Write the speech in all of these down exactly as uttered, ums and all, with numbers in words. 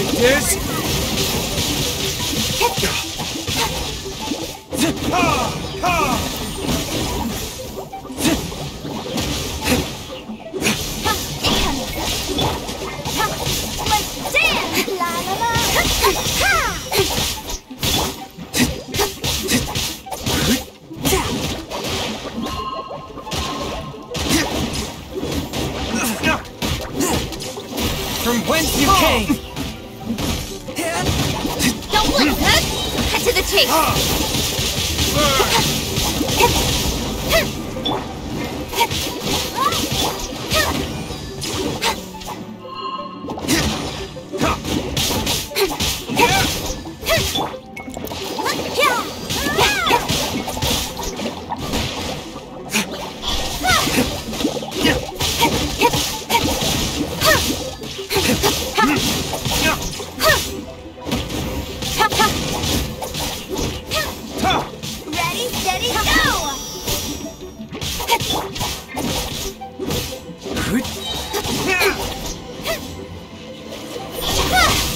Yes. Ha ha. From whence you came! Don't look, huh? Cut to the chase!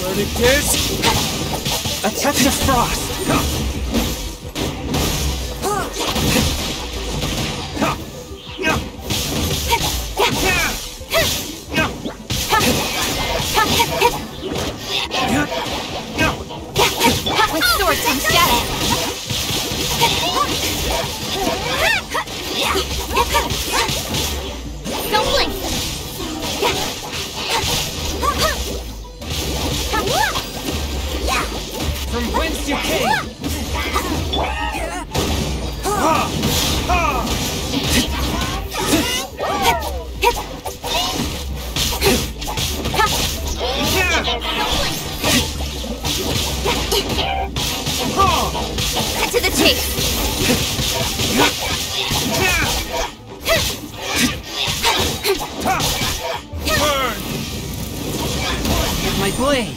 Verdict is a touch of frost. With swords and shadow. Don't blink. From whence you came! Ha! Ha! Cut to the chase! Burn! Get my blade!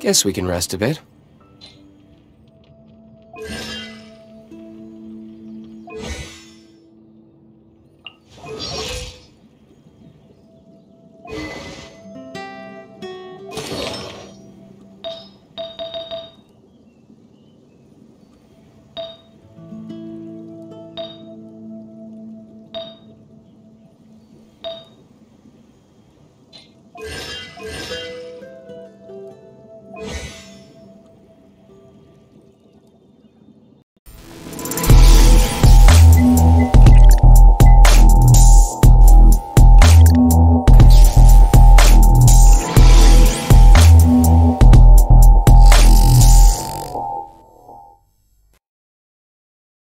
Guess we can rest a bit.